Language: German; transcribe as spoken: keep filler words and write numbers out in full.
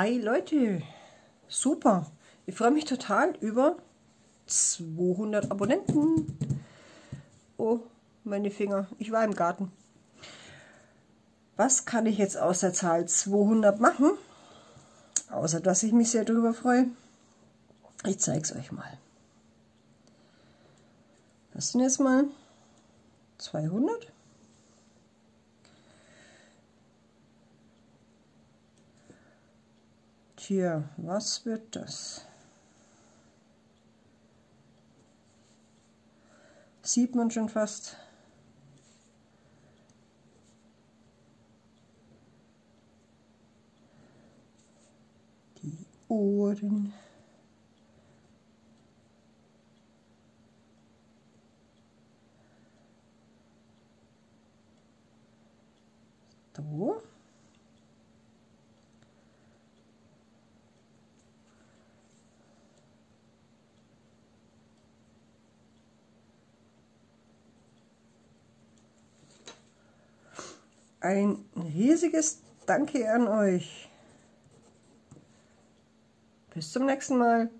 Hi Leute, super, ich freue mich total über zweihundert Abonnenten. Oh, meine Finger, ich war im Garten. Was kann ich jetzt aus der Zahl zweihundert machen? Außer, dass ich mich sehr darüber freue. Ich zeige es euch mal. Das sind jetzt mal zweihundert. Tja, was wird das? Sieht man schon fast. Die Ohren. So. Ein riesiges Danke an euch. Bis zum nächsten Mal.